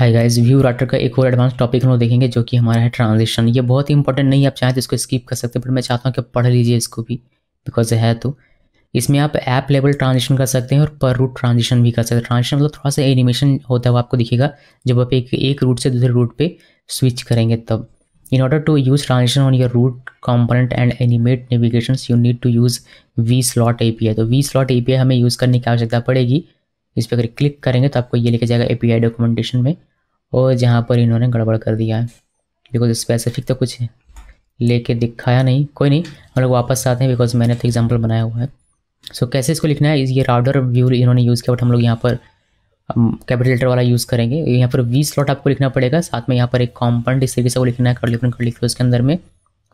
Hi guys, view router का एक और एडवांस टॉपिक हम लोग देखेंगे जो कि हमारा है ट्रांजिशन। ये बहुत ही इंपॉर्टेंट नहीं है, आप चाहें तो इसको स्किप कर सकते हैं, बट मैं चाहता हूँ कि पढ़ लीजिए इसको भी, बिकॉज है तो इसमें आप ऐप लेवल ट्रांजिशन कर सकते हैं और पर रूट ट्रांजिशन भी कर सकते हैं। ट्रांजिशन मतलब थोड़ा सा एनिमेशन होता है, आपको दिखेगा जब आप एक रूट से दूसरे रूट पर स्विच करेंगे तब। In order to use transition on your route component and animate navigation you need to use we slot API। तो वी स्लॉट API हमें यूज़ करने की आवश्यकता पड़ेगी। इस पर अगर क्लिक करेंगे तो आपको ये लेके जाएगा API डॉक्यूमेंटेशन में, और जहाँ पर इन्होंने गड़बड़ कर दिया है बिकॉज स्पेसिफिक तो कुछ लेके दिखाया नहीं। कोई नहीं, हम लोग वापस आते हैं बिकॉज मैंने तो एग्जाम्पल बनाया हुआ है। सो कैसे इसको लिखना है, ये राउटर व्यू इन्होंने यूज़ किया, बट हम लोग यहाँ पर कैपिटल लेटर वाला यूज़ करेंगे। यहाँ पर वी स्लॉट आपको लिखना पड़ेगा, साथ में यहाँ पर एक कॉम्पोनेंट इस तरीके से वो लिखना है, कर लिखो इसके अंदर में,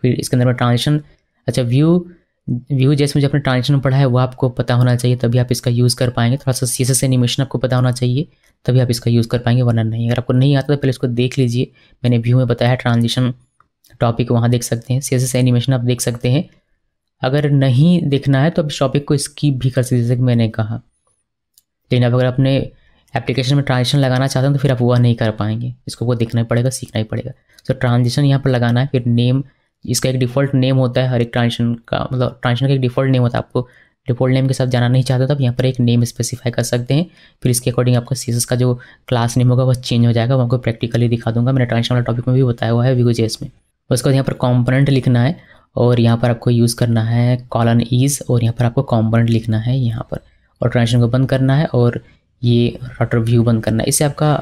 फिर इसके अंदर में ट्रांजिशन। अच्छा, व्यू जैसे मुझे अपने ट्रांजिशन पढ़ा है वो आपको पता होना चाहिए, तभी आप इसका यूज़ कर पाएंगे। थोड़ा सा CSS एनिमेशन आपको पता होना चाहिए, तभी आप इसका यूज़ कर पाएंगे, वरना नहीं। अगर आपको नहीं आता तो पहले इसको देख लीजिए, मैंने व्यू में बताया है ट्रांजिशन टॉपिक, वहाँ देख सकते हैं। CSS एनिमेशन आप देख सकते हैं। अगर नहीं देखना है तो आप इस टॉपिक को स्किप भी कर सकते हैं, जैसे कि मैंने कहा। लेकिन अब अगर अपने एप्लीकेशन में ट्रांजिशन लगाना चाहते हैं तो फिर आप वह नहीं कर पाएंगे, इसको वो देखना ही पड़ेगा, सीखना ही पड़ेगा। तो ट्रांजिशन यहाँ पर लगाना है, फिर नेम, इसका एक डिफ़ॉल्ट नेम होता है हर एक ट्रांजिशन का, मतलब ट्रांजिशन का एक डिफ़ॉल्ट नेम होता है। आपको डिफ़ॉल्ट नेम के साथ जाना नहीं चाहते तो आप यहाँ पर एक नेम स्पेसिफाई कर सकते हैं। फिर इसके अकॉर्डिंग आपका CSS का जो क्लास नेम होगा वह चेंज हो जाएगा, वो आपको प्रैक्टिकली दिखा दूंगा। मैंने ट्रांजिशन वाला टॉपिक में भी बताया हुआ है व्यू JS में। उसके बाद यहाँ पर कॉम्पोनेंट लिखना है, और यहाँ पर आपको यूज़ करना है कॉलन इज, और यहाँ पर आपको कॉम्पोनेंट लिखना है यहाँ पर, और ट्रांजिशन को बंद करना है, और ये राउटर व्यू बंद करना है। इससे आपका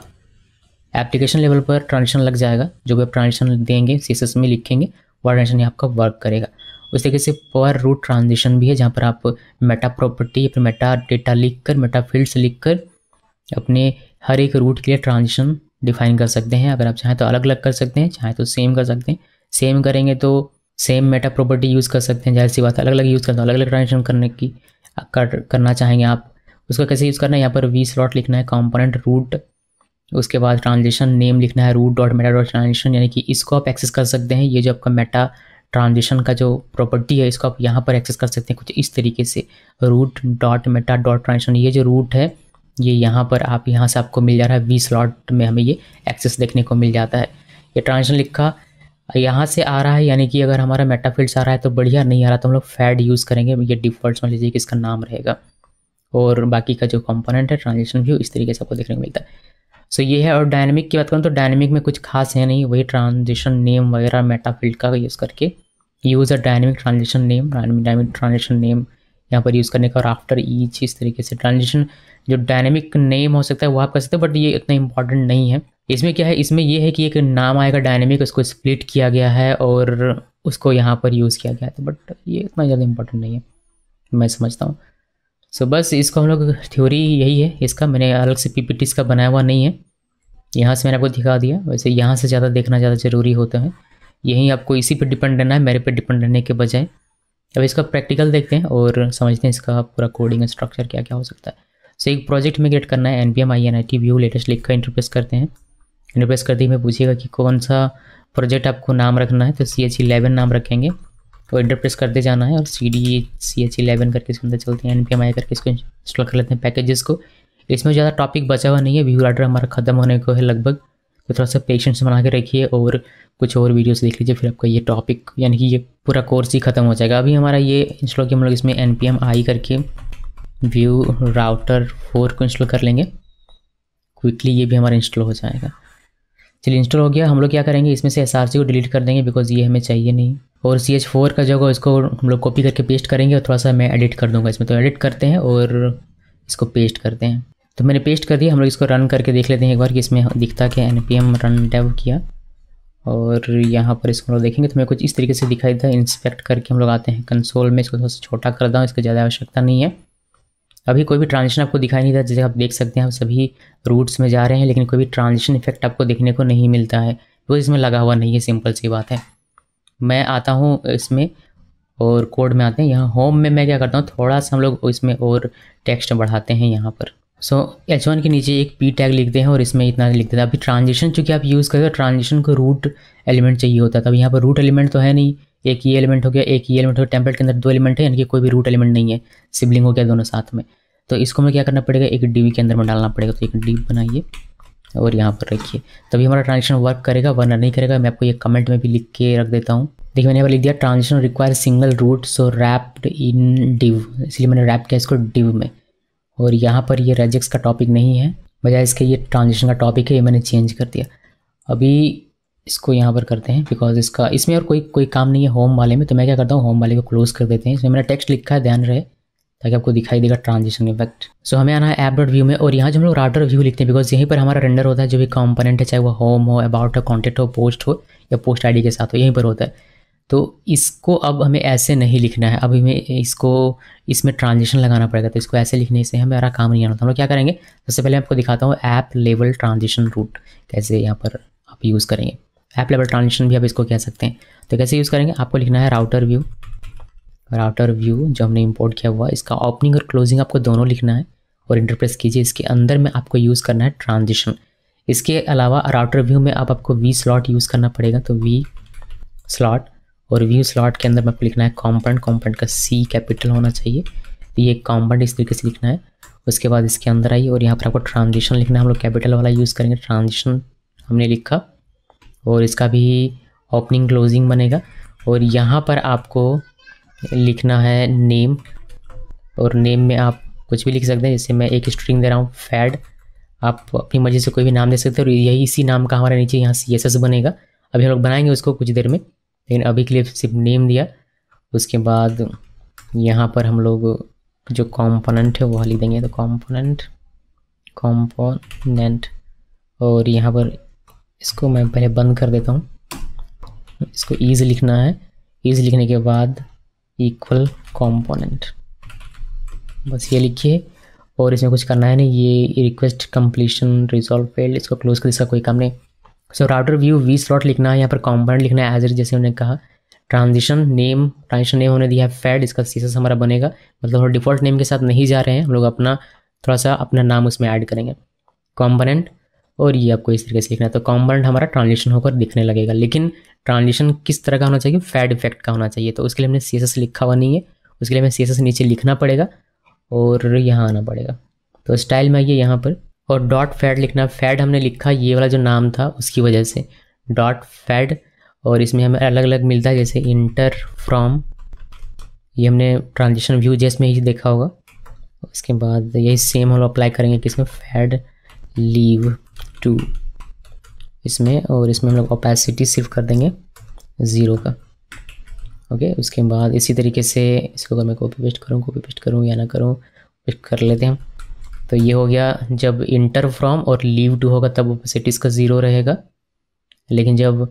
एप्लीकेशन लेवल पर ट्रांजिशन लग जाएगा। जो भी आप ट्रांजिशन देंगे CSS में लिखेंगे, ट्रांजिशन यहाँ आपका वर्क करेगा। उस तरीके से पर रूट ट्रांजिशन भी है, जहाँ पर आप मेटा प्रॉपर्टी, अपने मेटा डेटा लिखकर, मेटा फील्ड्स लिखकर अपने हर एक रूट के लिए ट्रांजिशन डिफाइन कर सकते हैं। अगर आप चाहें तो अलग अलग कर सकते हैं, चाहें तो सेम कर सकते हैं। सेम करेंगे तो सेम मेटा प्रॉपर्टी यूज़ कर सकते हैं, जाहिर सी बात है। अलग अलग यूज़ करते हैं, अलग अलग ट्रांजिशन करना चाहेंगे आप। उसका कैसे यूज़ करना है, यहाँ पर वी स्लॉट लिखना है, कॉम्पोनेंट रूट, उसके बाद ट्रांजिशन नेम लिखना है route dot meta dot transition, यानी कि इसको आप एक्सेस कर सकते हैं। ये जो आपका मेटा ट्रांजिशन का जो प्रॉपर्टी है इसको आप यहाँ पर एक्सेस कर सकते हैं कुछ इस तरीके से, route dot meta dot transition. ये जो रूट है ये यहाँ पर आप यहाँ से आपको मिल जा रहा है, वी स्लॉट में हमें ये एक्सेस देखने को मिल जाता है। ये ट्रांजिशन लिखा यहाँ से आ रहा है, यानी कि अगर हमारा मेटा फील्ड्स आ रहा है तो बढ़िया, नहीं आ रहा तो हम लोग फैड यूज़ करेंगे, ये डिफ़ॉल्ट मान लीजिए कि इसका नाम रहेगा, और बाकी का जो कॉम्पोनेंट है ट्रांजिशन व्यू इस तरीके से आपको देखने को मिलता है। सो ये है। और डायनेमिक की बात करूँ तो डायनेमिक में कुछ खास है नहीं, वही ट्रांजिशन नेम वगैरह मेटा फील्ड का यूज़ करके use a dynamic transition name, dynamic transition name यहाँ पर यूज़ करने का, और आफ्टर ईच इस तरीके से ट्रांजिशन जो डायनेमिक नेम हो सकता है वो आप कर सकते हैं, बट ये इतना इंपॉर्टेंट नहीं है। इसमें क्या है, इसमें यह है कि एक नाम आएगा डायनेमिक, उसको स्प्लिट किया गया है और उसको यहाँ पर यूज़ किया गया है, बट ये इतना ज़्यादा इंपॉर्टेंट नहीं है, मैं समझता हूँ। सो बस इसको हम लोग थ्योरी यही है इसका, मैंने अलग से PPT इसका बनाया हुआ नहीं है, यहाँ से मैंने आपको दिखा दिया। वैसे यहाँ से ज़्यादा देखना ज़्यादा ज़रूरी होता है, यहीं आपको इसी पे डिपेंड रहना है, मेरे पे डिपेंड रहने के बजाय। अब इसका प्रैक्टिकल देखते हैं और समझते हैं इसका पूरा कोडिंग स्ट्रक्चर क्या क्या हो सकता है। सो एक प्रोजेक्ट में क्रिएट करना है, NPM व्यू लेटेस्ट लिख कर इंटरप्रेस करते हैं। इंटरप्रेस करते ही मैं पूछेगा कि कौन सा प्रोजेक्ट आपको नाम रखना है, तो CH11 नाम रखेंगे, तो इंटरप्रेस करते जाना है, और CD CH11 करके इसके अंदर चलते हैं, NPM करके इसको इंस्टॉल कर लेते हैं पैकेजेस को। इसमें ज़्यादा टॉपिक बचा हुआ नहीं है, व्यू राउटर हमारा ख़त्म होने को है लगभग, तो थोड़ा सा पेशेंस बना के रखिए और कुछ और वीडियोस देख लीजिए, फिर आपका ये टॉपिक यानी कि ये पूरा कोर्स ही ख़त्म हो जाएगा। अभी हमारा ये इंस्टॉल किया, हम लोग इसमें NPM करके व्यू राउटर 4 को इंस्टॉल कर लेंगे क्विकली, ये भी हमारा इंस्टॉल हो जाएगा। चलिए इंस्टॉल हो गया। हम लोग क्या करेंगे, इसमें से SRC को डिलीट कर देंगे बिकॉज ये हमें चाहिए नहीं, और CH4 का जगह इसको हम लोग कॉपी करके पेस्ट करेंगे, और थोड़ा सा मैं एडिट कर दूंगा इसमें, तो एडिट करते हैं और इसको पेस्ट करते हैं। तो मैंने पेस्ट कर दिया। हम लोग इसको रन करके देख लेते हैं एक बार कि इसमें दिखता क्या, NPM रन डेव किया, और यहाँ पर इसको हम लोग देखेंगे तो मैं कुछ इस तरीके से दिखाई देता है। इंस्पेक्ट करके हम लोग आते हैं कंसोल में, इसको थोड़ा सा छोटा कर दूँ, इसकी ज़्यादा आवश्यकता नहीं है। अभी कोई भी ट्रांजिशन आपको दिखाई नहीं देता, जैसे आप देख सकते हैं हम सभी रूट्स में जा रहे हैं, लेकिन कोई भी ट्रांजिशन इफेक्ट आपको देखने को नहीं मिलता है, वो इसमें लगा हुआ नहीं है, सिंपल सी बात है। मैं आता हूँ इसमें और कोड में आते हैं, यहाँ होम में मैं क्या करता हूँ, थोड़ा सा हम लोग इसमें और टेक्स्ट बढ़ाते हैं यहाँ पर। सो H1 के नीचे एक P टैग लिखते हैं और इसमें इतना लिख देते हैं। अभी ट्रांजिशन चूँकि आप यूज़ करते हो, ट्रांजिशन को रूट एलिमेंट चाहिए होता है, तब यहाँ पर रूट एलिमेंट तो है नहीं, एक ये एलिमेंट हो गया, एक ये एलिमेंट हो गया, टेम्पलेट के अंदर 2 एलिमेंट है, यानी कि कोई भी रूट एलिमेंट नहीं है, सिबलिंग हो गया दोनों साथ में। तो इसको हमें क्या करना पड़ेगा, एक DB के अंदर में डालना पड़ेगा। तो एक DB बनाइए और यहाँ पर रखिए, तभी हमारा ट्रांजेक्शन वर्क करेगा वरना नहीं करेगा। मैं आपको ये कमेंट में भी लिख के रख देता हूँ। देखिए मैंने यहाँ पर लिख दिया transaction require single root so wrapped in div, इसलिए मैंने रैप किया इसको डिव में। और यहाँ पर ये रेजेक्स का टॉपिक नहीं है, बजाय इसके ये ट्रांजेक्शन का टॉपिक है, ये मैंने चेंज कर दिया। अभी इसको यहाँ पर करते हैं बिकॉज इसका इसमें और कोई काम नहीं है होम वाले में, तो मैं क्या करता हूँ होम वाले को क्लोज कर देते हैं। इसमें मैंने टेक्स्ट लिखा है, ध्यान रहे, ताकि आपको दिखाई देगा ट्रांजिशन इफेक्ट। सो हमें आना है ऐप डॉट व्यू में, और यहाँ जो हम लोग राउटर व्यू लिखते हैं बिकॉज यहीं पर हमारा रेंडर होता है, जो भी कॉम्पोनेंट है चाहे वो होम हो, अबाउट हो, कॉन्टेक्ट हो या पोस्ट आईडी के साथ हो, यहीं पर होता है। तो इसको अब हमें ऐसे नहीं लिखना है, अब हमें इसको इसमें ट्रांजिशन लगाना पड़ेगा। तो इसको ऐसे लिखने से हमारा काम नहीं आना। तो हम लोग क्या करेंगे, सबसे पहले आपको दिखाता हूँ ऐप लेवल ट्रांजिशन रूट कैसे यहाँ पर आप यूज़ करेंगे। ऐप लेवल ट्रांजिशन भी आप इसको कह सकते हैं। तो कैसे यूज़ करेंगे, आपको लिखना है राउटर व्यू जो हमने इंपोर्ट किया हुआ, इसका ओपनिंग और क्लोजिंग आपको दोनों लिखना है और इंटरप्रेस कीजिए। इसके अंदर में आपको यूज़ करना है ट्रांजिशन। इसके अलावा राउटर व्यू में आपको वी स्लॉट यूज़ करना पड़ेगा, तो वी स्लॉट, और व्यू स्लॉट के अंदर में आपको लिखना है कॉम्पोनेंट का सी कैपिटल होना चाहिए। तो ये कॉम्पोनेंट इस तरीके से लिखना है। उसके बाद इसके अंदर आइए और यहाँ पर आपको ट्रांजिशन लिखना है, हम लोग कैपिटल वाला यूज़ करेंगे। ट्रांजिशन हमने लिखा और इसका भी ओपनिंग क्लोजिंग बनेगा। और यहाँ पर आपको लिखना है नेम, और नेम में आप कुछ भी लिख सकते हैं। जैसे मैं एक स्ट्रिंग दे रहा हूँ फैड, आप अपनी मर्जी से कोई भी नाम दे सकते हैं। और यही इसी नाम का हमारे नीचे यहाँ CSS बनेगा, अभी हम लोग बनाएंगे उसको कुछ देर में, लेकिन अभी के लिए सिर्फ नेम दिया। उसके बाद यहाँ पर हम लोग जो कॉम्पोनेंट है वो लिख देंगे, तो कॉम्पोनेंट और यहाँ पर इसको मैं पहले बंद कर देता हूँ। इसको इज लिखना है, इज लिखने के बाद इक्वल कॉम्पोनेंट, बस ये लिखिए और इसमें कुछ करना है नहीं। ये रिक्वेस्ट कंप्लीशन रिजॉल्व फेल्ड, इसको क्लोज कर, इसका कोई काम नहीं। So router view we slot लिखना है, यहाँ पर कॉम्पोनेंट लिखना है एज इट, जैसे उन्होंने कहा। ट्रांजिशन नेम होने दिया है फैड, इसका CSS हमारा बनेगा। मतलब हम डिफ़ॉल्ट नेम के साथ नहीं जा रहे हैं, हम लोग अपना थोड़ा सा अपना नाम उसमें ऐड करेंगे। कॉम्पोनेंट, और ये आपको इस तरीके से लिखना है। तो कॉम्पोनेंट हमारा ट्रांजिशन होकर दिखने लगेगा, लेकिन ट्रांजिशन किस तरह का होना चाहिए, फैड इफेक्ट का होना चाहिए। तो उसके लिए हमने CSS लिखा हुआ नहीं है, उसके लिए हमें CSS नीचे लिखना पड़ेगा और यहाँ आना पड़ेगा। तो स्टाइल में आइए यहाँ पर, और डॉट फैड लिखना। फैड हमने लिखा ये वाला जो नाम था उसकी वजह से, डॉट फैड। और इसमें हमें अलग अलग मिलता है, जैसे इंटर फ्रॉम, ये हमने ट्रांजिशन व्यू JS में ही देखा होगा। उसके बाद यही सेम हम लोग अप्लाई करेंगे किसमें, फैड लीव टू इसमें, और इसमें हम लोग ओपेसिटी सिर्फ कर देंगे 0 का। ओके, उसके बाद इसी तरीके से इसको अगर मैं कॉपी पेस्ट करूँ या ना करूँ, पेस्ट कर लेते हैं। तो ये हो गया, जब इंटर फ्रॉम और लीव टू होगा तब ओपेसिटी इसका 0 रहेगा, लेकिन जब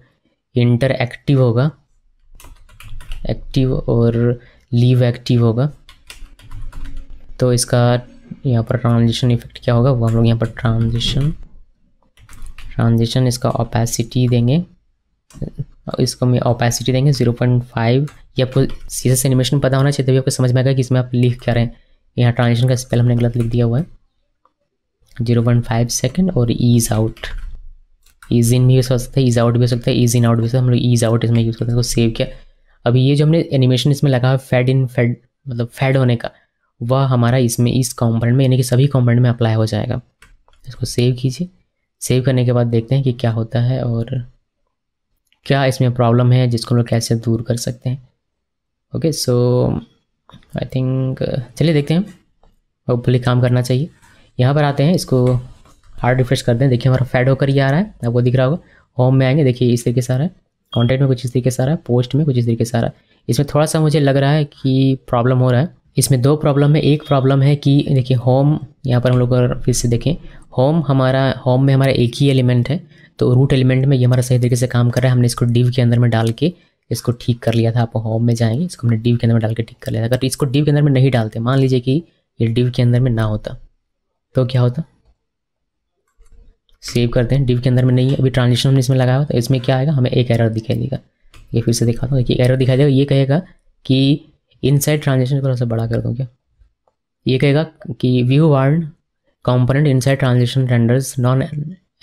इंटर एक्टिव होगा, एक्टिव और लीव एक्टिव होगा, तो इसका यहाँ पर ट्रांजिशन इफेक्ट क्या होगा वो हम लोग यहाँ पर ट्रांजिशन इसका ओपेसिटी देंगे, इसको हम ओपेसिटी देंगे 0.5। ये आपको CSS एनिमेशन पता होना चाहिए, तभी आपको समझ में आएगा कि इसमें आप लिख क्या रहे हैं। यहाँ ट्रांजिशन का स्पेल हमने गलत लिख दिया हुआ है, 0.5 सेकेंड। और ईज आउट, ईज इन भी हो सकता है, ईज आउट भी हो सकता है, ईज इन आउट भी हो सकता है। हम लोग ईज आउट इसमें यूज़ करते हैं, इसको सेव किया। अभी ये जो हमने एनिमेशन इसमें लगा है फैड इन फैड, मतलब फैड होने का, वह हमारा इसमें इस कॉम्पोनेंट में यानी कि सभी कॉम्पोनेंट में अप्लाई हो जाएगा। इसको सेव कीजिए, सेव करने के बाद देखते हैं कि क्या होता है और क्या इसमें प्रॉब्लम है जिसको हम लोग कैसे दूर कर सकते हैं। ओके, सो आई थिंक चलिए देखते हैं, होपफुली काम करना चाहिए। यहाँ पर आते हैं, इसको हार्ड रिफ्रेश करते हैं। देखिए हमारा फैड होकर ही आ रहा है, आपको दिख रहा होगा। होम में आएंगे, देखिए इस तरीके से आ रहा है, कॉन्टेक्ट में कुछ इस तरीके से आ रहा है, पोस्ट में कुछ इस तरीके से आ रहा है। इसमें थोड़ा सा मुझे लग रहा है कि प्रॉब्लम हो रहा है। इसमें दो प्रॉब्लम है। एक प्रॉब्लम है कि देखिए होम, यहाँ पर हम लोग फिर से देखें, होम में हमारा एक ही एलिमेंट है, तो रूट एलिमेंट में ये हमारा सही तरीके से काम कर रहा है। हमने इसको डिव के अंदर में डाल के इसको ठीक कर लिया था। आप होम में जाएंगे, इसको हमने डिव के अंदर में डाल के ठीक कर लिया था। अगर इसको डिव के अंदर में नहीं डालते, मान लीजिए कि ये डिव के अंदर में ना होता तो क्या होता। सेव करते हैं, डिव के अंदर में नहीं है। अभी ट्रांजिशन हमने इसमें लगाया तो इसमें क्या आएगा, हमें एक एरर दिखाई देगा। ये फिर से दिखाता हूँ, देखिए एरर दिखाई देगा। ये कहेगा कि इनसाइड ट्रांजिशन, थोड़ा सा बड़ा कर दूँ क्या, ये कहेगा कि view warn component inside transition renders non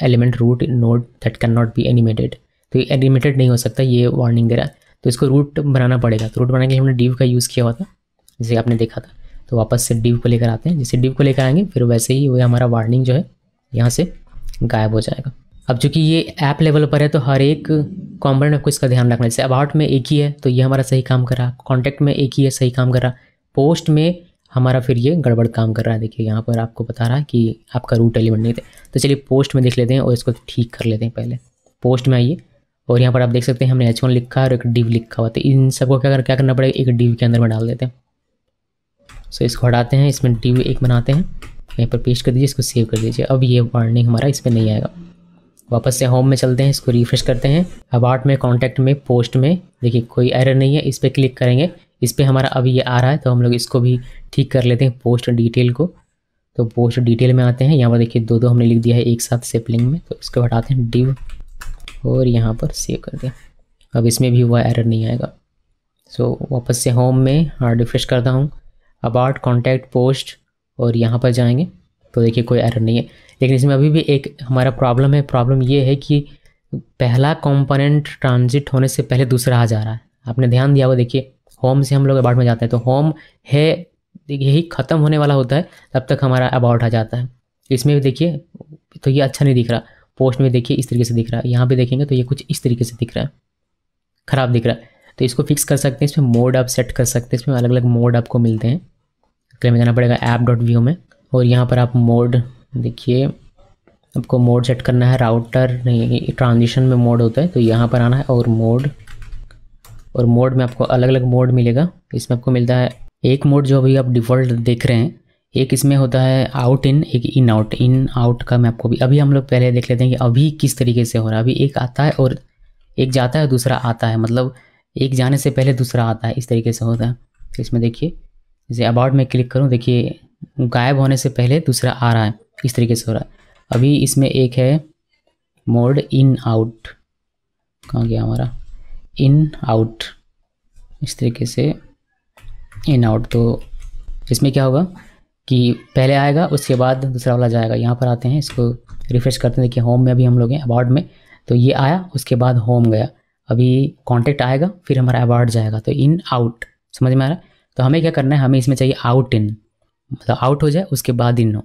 element root node that can not be animated. तो ये एनिमेटेड नहीं हो सकता, ये वार्निंग दे रहा है। तो इसको रूट बनाना पड़ेगा। तो रूट बनाने के लिए हमने डिव का यूज़ किया हुआ था, जैसे आपने देखा था। तो वापस से डिव को लेकर आते हैं। जैसे डिव को लेकर आएंगे, फिर वैसे ही वो हमारा वार्निंग जो है यहाँ से गायब हो जाएगा। अब चूँकि ये ऐप लेवल पर है तो हर एक कॉम्पोनेंट आपको इसका ध्यान रखना है। जैसे अबाउट में एक ही है तो ये हमारा सही काम कर रहा, कॉन्टैक्ट में एक ही है सही काम कर रहा, पोस्ट में हमारा फिर ये गड़बड़ काम कर रहा है। देखिए यहाँ पर आपको बता रहा है कि आपका रूट एलिमेंट नहीं था। तो चलिए पोस्ट में देख लेते हैं और इसको ठीक कर लेते हैं। पहले पोस्ट में आइए और यहाँ पर आप देख सकते हैं हमने एच1 लिखा और एक डिव लिखा हुआ था। इन सबको क्या करना पड़ेगा, एक डिव के अंदर में डाल देते हैं। सो इसको हटाते हैं, इसमें डिव एक बनाते हैं, यहाँ पर पेस्ट कर दीजिए, इसको सेव कर दीजिए। अब ये वार्निंग हमारा इस पर नहीं आएगा। वापस से होम में चलते हैं, इसको रिफ्रेश करते हैं। अबाउट में, कॉन्टैक्ट में, पोस्ट में देखिए कोई एरर नहीं है। इस पर क्लिक करेंगे, इस पर हमारा अभी ये आ रहा है तो हम लोग इसको भी ठीक कर लेते हैं। पोस्ट डिटेल को, तो पोस्ट डिटेल में आते हैं, यहाँ पर देखिए दो हमने लिख दिया है एक साथ सेपलिंग में, तो इसको हटाते हैं डिव और यहाँ पर सेव कर दें। अब इसमें भी वह एरर नहीं आएगा। सो वापस से होम में और रिफ्रेश करता हूँ, अबाउट, कॉन्टैक्ट, पोस्ट और यहाँ पर जाएंगे तो देखिए कोई एरर नहीं है। लेकिन इसमें अभी भी एक हमारा प्रॉब्लम है। प्रॉब्लम ये है कि पहला कंपोनेंट ट्रांजिट होने से पहले दूसरा आ जा रहा है। आपने ध्यान दिया वो, देखिए होम से हम लोग अबाउट में जाते हैं तो होम है, यही ख़त्म होने वाला होता है तब तक हमारा अबाउट आ जाता है। इसमें भी देखिए तो ये अच्छा नहीं दिख रहा, पोस्ट में देखिए इस तरीके से दिख रहा है, यहाँ पे देखेंगे तो ये कुछ इस तरीके से दिख रहा है, ख़राब दिख रहा है। तो इसको फिक्स कर सकते हैं, इसमें मोड आप सेट कर सकते हैं, इसमें अलग अलग मोड आपको मिलते हैं। इसलिए हमें जाना पड़ेगा ऐप डॉट व्यू में और यहाँ पर आप मोड देखिए, आपको मोड सेट करना है। राउटर नहीं, ट्रांजिशन में मोड होता है तो यहाँ पर आना है और मोड में आपको अलग अलग मोड मिलेगा। इसमें आपको मिलता है एक मोड जो अभी आप डिफ़ॉल्ट देख रहे हैं, एक इसमें होता है आउट इन, एक इन आउट। इन आउट का मैं आपको अभी हम लोग पहले देख लेते हैं कि अभी किस तरीके से हो रहा है। अभी एक आता है और एक जाता है और दूसरा आता है, मतलब एक जाने से पहले दूसरा आता है, इस तरीके से होता है। तो इसमें देखिए जैसे अबाउट में क्लिक करूँ, देखिए गायब होने से पहले दूसरा आ रहा है, इस तरीके से हो रहा है। अभी इसमें एक है मोड इन आउट, कहाँ गया हमारा इन आउट, इस तरीके से इन आउट। तो इसमें क्या होगा कि पहले आएगा उसके बाद दूसरा वाला जाएगा। यहाँ पर आते हैं, इसको रिफ्रेश करते हैं, देखिए होम में अभी हम लोग हैं, अबाउट में तो ये आया उसके बाद होम गया, अभी कॉन्टैक्ट आएगा फिर हमारा अबाउट जाएगा। तो इन आउट समझ में आ रहा है। तो हमें क्या करना है, हमें इसमें चाहिए आउट इन, मतलब आउट हो जाए उसके बाद इन हो।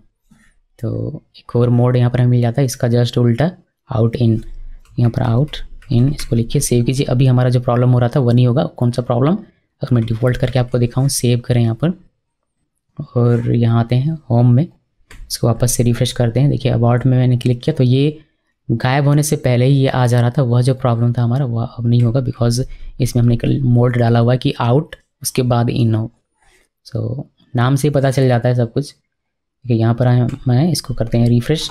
तो एक और मोड यहाँ पर हमें मिल जाता है, इसका जस्ट उल्टा आउट इन, यहाँ पर आउट इन, इसको लिखिए सेव कीजिए। अभी हमारा जो प्रॉब्लम हो रहा था वही होगा। कौन सा प्रॉब्लम, अगर मैं डिफ़ॉल्ट करके आपको दिखाऊँ, सेव करें यहाँ पर और यहाँ आते हैं होम में, इसको वापस से रिफ्रेश करते हैं। देखिए अबाउट में मैंने क्लिक किया तो ये गायब होने से पहले ही ये आ जा रहा था। वह जो प्रॉब्लम था हमारा वह अब नहीं होगा, बिकॉज इसमें हमने मोड डाला हुआ है कि आउट उसके बाद इन हो। सो नाम से ही पता चल जाता है सब कुछ। देखिए यहाँ पर आए, मैं इसको करते हैं रिफ्रेश।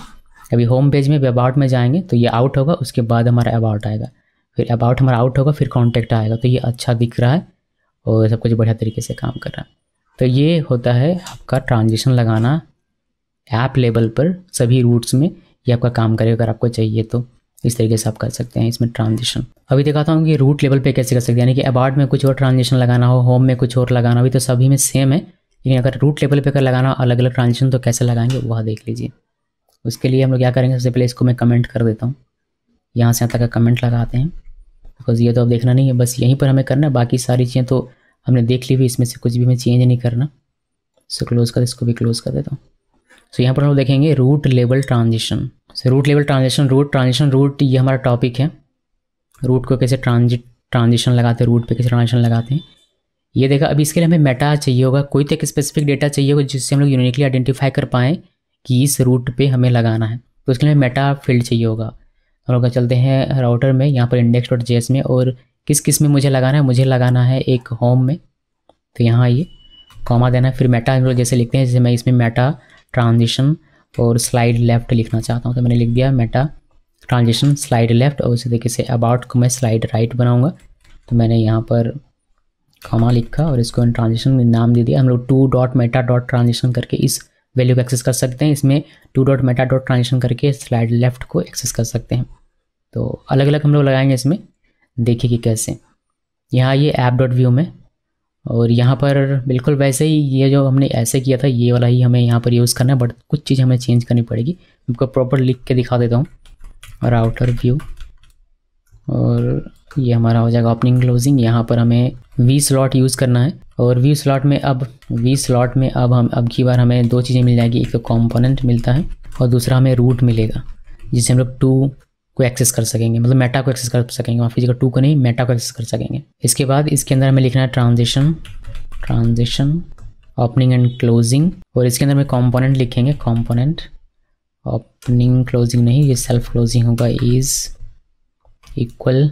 अभी होम पेज में भी अबाउट में जाएंगे तो ये आउट होगा, उसके बाद हमारा अबाउट आएगा, फिर अबाउट हमारा आउट होगा, फिर कॉन्टैक्ट आएगा। तो ये अच्छा दिख रहा है और सब कुछ बढ़िया तरीके से काम कर रहा है। तो ये होता है आपका ट्रांजिशन लगाना ऐप लेवल पर सभी रूट्स में, ये आपका काम करेगा। अगर आपको चाहिए तो इस तरीके से आप कर सकते हैं इसमें ट्रांजिशन। अभी दिखाता हूँ कि रूट लेवल पे कैसे कर सकते हैं, यानी कि अबाउट में कुछ और ट्रांजिशन लगाना हो, होम में कुछ और लगाना हो, तो सभी में सेम है। लेकिन अगर रूट लेवल पे अगर लगाना हो अलग अलग ट्रांजिशन तो कैसे लगाएंगे वह देख लीजिए। उसके लिए हम लोग क्या करेंगे, सबसे पहले इसको मैं कमेंट कर देता हूँ, यहाँ से यहाँ तक कमेंट लगाते हैं, बिकॉज ये तो अब देखना नहीं है, बस यहीं पर हमें करना है। बाकी सारी चीज़ें तो हमने देख ली हुई, इसमें से कुछ भी हमें चेंज नहीं करना। इसको क्लोज कर, इसको भी क्लोज कर देता हूँ। सो यहाँ पर हम देखेंगे route level transition. So route level transition route ये हमारा टॉपिक है। रूट को कैसे ट्रांजिशन लगाते हैं, रूट पे कैसे ट्रांजिशन लगाते हैं ये देखा। अभी इसके लिए हमें मेटा चाहिए होगा, कोई तो एक स्पेसिफिक डेटा चाहिए होगा जिससे हम लोग यूनिकली आइडेंटिफाई कर पाएँ कि इस रूट पर हमें लगाना है। तो उसके लिए मेटा फील्ड चाहिए होगा। हम लोग चलते हैं राउटर में, यहाँ पर इंडेक्स डॉट जेएस में, और किस में मुझे लगाना है, एक होम में। तो यहाँ ये कॉमा देना है, फिर मेटा हम लोग जैसे लिखते हैं, जैसे मैं इसमें मेटा ट्रांजिशन और स्लाइड लेफ्ट लिखना चाहता हूँ तो मैंने लिख दिया मेटा ट्रांजिशन स्लाइड लेफ्ट। और उसी तरीके से अबाउट को मैं स्लाइड राइट बनाऊँगा तो मैंने यहाँ पर कॉमा लिखा और इसको ट्रांजिशन में नाम दे दिया। हम लोग 2.meta.transition करके इस वैल्यू को एक्सेस कर सकते हैं, इसमें 2.meta.transition करके स्लाइड लेफ्ट को एक्सेस कर सकते हैं। तो अलग अलग हम लोग लगाएंगे इसमें, देखिए कि कैसे। यहाँ ये ऐप डॉट व्यू में, और यहाँ पर बिल्कुल वैसे ही ये जो हमने ऐसे किया था ये वाला ही हमें यहाँ पर यूज़ करना है, बट कुछ चीज़ हमें चेंज करनी पड़ेगी। आपको प्रॉपर लिख के दिखा देता हूँ, राउटर व्यू, और ये हमारा हो जाएगा ओपनिंग क्लोजिंग। यहाँ पर हमें वी स्लॉट यूज़ करना है, और वी स्लॉट में अब अब की बार हमें दो चीज़ें मिल जाएगी, एक तो कॉम्पोनेंट मिलता है और दूसरा हमें रूट मिलेगा। जिससे हम लोग टू को एक्सेस कर सकेंगे, मतलब मेटा को एक्सेस कर सकेंगे, माफ कीजिएगा टू को नहीं, मेटा को एक्सेस कर सकेंगे। इसके बाद इसके अंदर हमें लिखना है ट्रांजिशन ओपनिंग एंड क्लोजिंग, और इसके अंदर हमें कॉम्पोनेंट लिखेंगे, कॉम्पोनेंट ओपनिंग क्लोजिंग नहीं, ये सेल्फ क्लोजिंग होगा, इज इक्वल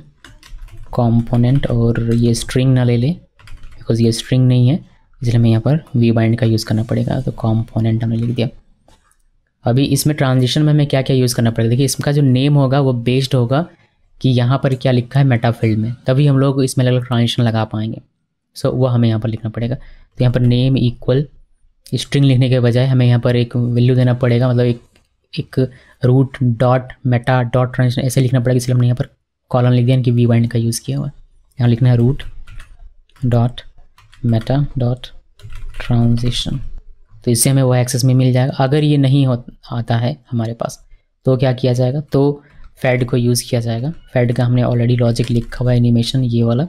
कॉम्पोनेंट, और ये स्ट्रिंग ना ले ले बिकॉज ये स्ट्रिंग नहीं है, इसलिए हमें यहाँ पर वी बाइंड का यूज़ करना पड़ेगा। तो कॉम्पोनेंट हमने लिख दिया। अभी इसमें ट्रांजिशन में हमें क्या क्या यूज़ करना पड़ेगा, देखिए इसका जो नेम होगा वो बेस्ड होगा कि यहाँ पर क्या लिखा है मेटा फील्ड में, तभी हम लोग इसमें अलग अलग ट्रांजिशन लगा पाएंगे। सो वो हमें यहाँ पर लिखना पड़ेगा। तो यहाँ पर नेम इक्वल स्ट्रिंग लिखने के बजाय हमें यहाँ पर एक वैल्यू देना पड़ेगा, मतलब एक route dot meta dot transition ऐसे लिखना पड़ेगा, इसलिए हमने यहाँ पर कॉलन लिख दिया, इनकी वी बाइंड का यूज़ किया हुआ है। यहाँ लिखना है route dot meta dot transition, तो इससे हमें वह एक्सेस में मिल जाएगा। अगर ये नहीं आता है हमारे पास तो क्या किया जाएगा, तो फेड को यूज़ किया जाएगा। फेड का हमने ऑलरेडी लॉजिक लिखा हुआ है, एनिमेशन ये वाला,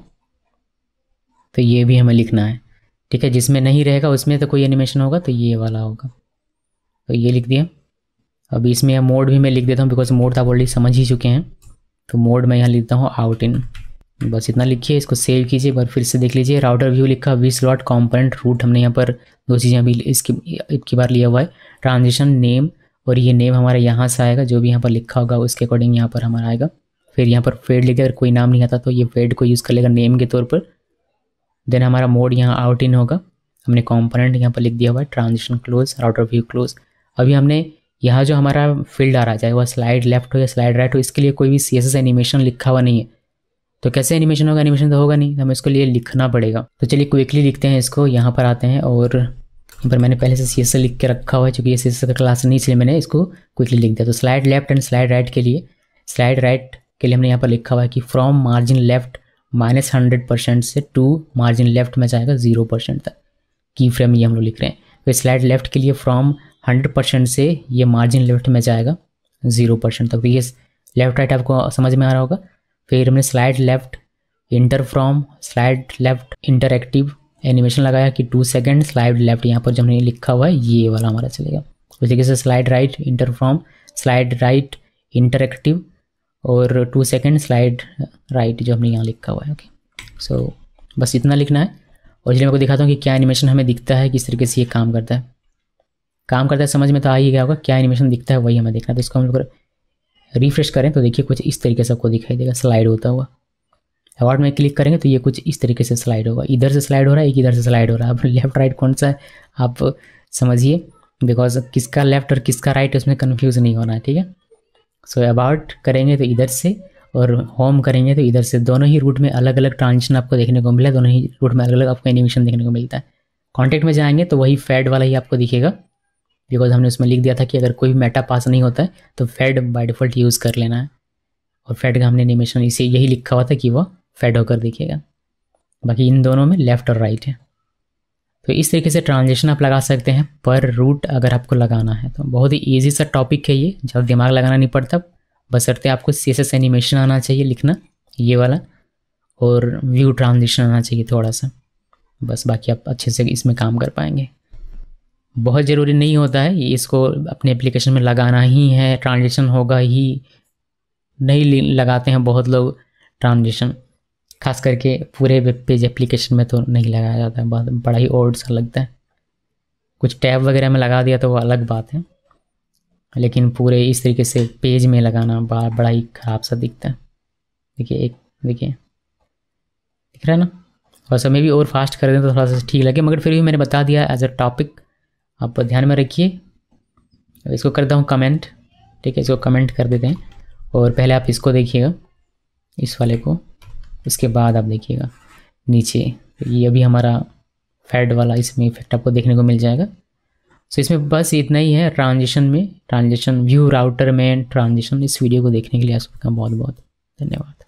तो ये भी हमें लिखना है, ठीक है। जिसमें नहीं रहेगा उसमें तो कोई एनिमेशन होगा, तो ये वाला होगा, तो ये लिख दिया। अब इसमें मोड भी मैं लिख देता हूँ, बिकॉज मोड तो आप ऑलरेडी समझ ही चुके हैं, तो मोड मैं यहाँ लिखता हूँ आउट इन, बस इतना लिखिए, इसको सेव कीजिए, एक बार फिर से देख लीजिए। राउटर व्यू लिखा, वी स्लॉट कॉम्पोनेंट रूट, हमने यहाँ पर दो चीज़ें अभी इसकी बार लिया हुआ है, ट्रांजिशन नेम, और ये नेम हमारा यहाँ से आएगा, जो भी यहाँ पर लिखा होगा उसके अकॉर्डिंग यहाँ पर हमारा आएगा। फिर यहाँ पर फेड लिख दिया, अगर कोई नाम नहीं आता तो ये फेड को यूज़ कर लेगा नेम के तौर पर। देन हमारा मोड यहाँ आउट इन होगा, हमने कॉम्पोनेंट यहाँ पर लिख दिया हुआ है, transition close, router view close. अभी हमने यहाँ जो हमारा फील्ड आ रहा है, चाहे वह स्लाइड लेफ्ट हो या स्लाइड राइट हो, इसके लिए कोई भी सी एस एस एनिमेशन लिखा हुआ नहीं है, तो कैसे एनिमेशन होगा, एनिमेशन तो होगा नहीं, तो हमें इसके लिए लिखना पड़ेगा। तो चलिए क्विकली लिखते हैं इसको। यहाँ पर आते हैं और यहाँ पर मैंने पहले से सी एस एस लिख के रखा हुआ है, चूँकि ये सी एस एस का क्लास नहीं, इसलिए मैंने इसको क्विकली लिख दिया। तो slide left and slide right के लिए, स्लाइड राइट के लिए हमने यहाँ पर लिखा हुआ है कि फ्रॉम मार्जिन लेफ्ट -100% से टू मार्जिन लेफ्ट में जाएगा 0% तक, की फ्रेम ये हम लोग लिख रहे हैं। फिर स्लाइड लेफ्ट के लिए फ्रॉम 100% से ये मार्जिन लेफ्ट में जाएगा 0% तक, तो ये लेफ्ट राइट आपको समझ में आ रहा होगा। फिर हमने slide left enter from slide left interactive animation लगाया कि 2 सेकेंड स्लाइड लेफ्ट, यहाँ पर जो हमने लिखा हुआ है ये वाला हमारा चलेगा। उस तरीके से slide right enter from slide right interactive और 2 सेकेंड स्लाइड राइट जो हमने यहाँ लिखा हुआ है। ओके सो बस इतना लिखना है, और इसलिए मैं आपको दिखाता हूँ कि क्या एनिमेशन हमें दिखता है, किस तरीके से ये काम करता है। काम करता है समझ में तो आ ही गया होगा, क्या एनिमेशन दिखता है वही हमें देखना है। तो इसको हम लोग रिफ्रेश करें तो देखिए कुछ इस तरीके से आपको दिखाई देगा स्लाइड होता हुआ। अबाउट में क्लिक करेंगे तो ये कुछ इस तरीके से स्लाइड होगा, इधर से स्लाइड हो रहा है, एक इधर से स्लाइड हो रहा है। अब लेफ्ट राइट कौन सा है आप समझिए, बिकॉज किसका लेफ्ट और किसका राइट उसमें कन्फ्यूज़ नहीं होना है, ठीक है। सो अबाउट करेंगे तो इधर से और होम करेंगे तो इधर से, दोनों ही रूट में अलग अलग ट्रांजिशन आपको देखने को मिला है, दोनों ही रूट में अलग अलग आपको एनिमेशन देखने को मिलता है। कॉन्टेक्ट में जाएंगे तो वही फेड वाला ही आपको दिखेगा, बिकॉज हमने उसमें लिख दिया था कि अगर कोई मेटा पास नहीं होता है तो फेड बाय डिफ़ॉल्ट यूज़ कर लेना है, और फेड का हमने एनिमेशन इसे यही लिखा हुआ था कि वह फेड होकर दिखेगा। बाकी इन दोनों में लेफ़्ट और राइट है। तो इस तरीके से ट्रांजिशन आप लगा सकते हैं पर रूट, अगर आपको लगाना है तो बहुत ही ईजी सा टॉपिक है ये, ज़्यादा दिमाग लगाना नहीं पड़ता, बशर्ते आपको सी एस एस एनिमेशन आना चाहिए लिखना ये वाला, और व्यू ट्रांजिशन आना चाहिए थोड़ा सा, बस बाकी आप अच्छे से इसमें काम कर पाएंगे। बहुत ज़रूरी नहीं होता है इसको अपने एप्लीकेशन में लगाना ही है, ट्रांजिशन होगा ही, नहीं लगाते हैं बहुत लोग ट्रांजिशन, खास करके पूरे वेब पेज एप्लीकेशन में तो नहीं लगाया जाता है, बहुत बड़ा ही ऑड सा लगता है। कुछ टैब वगैरह में लगा दिया तो वो अलग बात है, लेकिन पूरे इस तरीके से पेज में लगाना बड़ा ही ख़राब सा दिखता है। देखिए दिख रहा है ना, और समय भी और फास्ट कर दें तो थोड़ा सा ठीक लगे, मगर फिर भी मैंने बता दिया एज अ टॉपिक, आप ध्यान में रखिए। इसको करता हूँ कमेंट, ठीक है, इसको कमेंट कर देते हैं, और पहले आप इसको देखिएगा इस वाले को, उसके बाद आप देखिएगा नीचे, तो ये अभी हमारा फेड वाला इसमें इफेक्ट आपको देखने को मिल जाएगा। सो इसमें बस इतना ही है ट्रांजिशन में, ट्रांजिशन व्यू राउटर में ट्रांजिशन। इस वीडियो को देखने के लिए आप सबका बहुत बहुत धन्यवाद।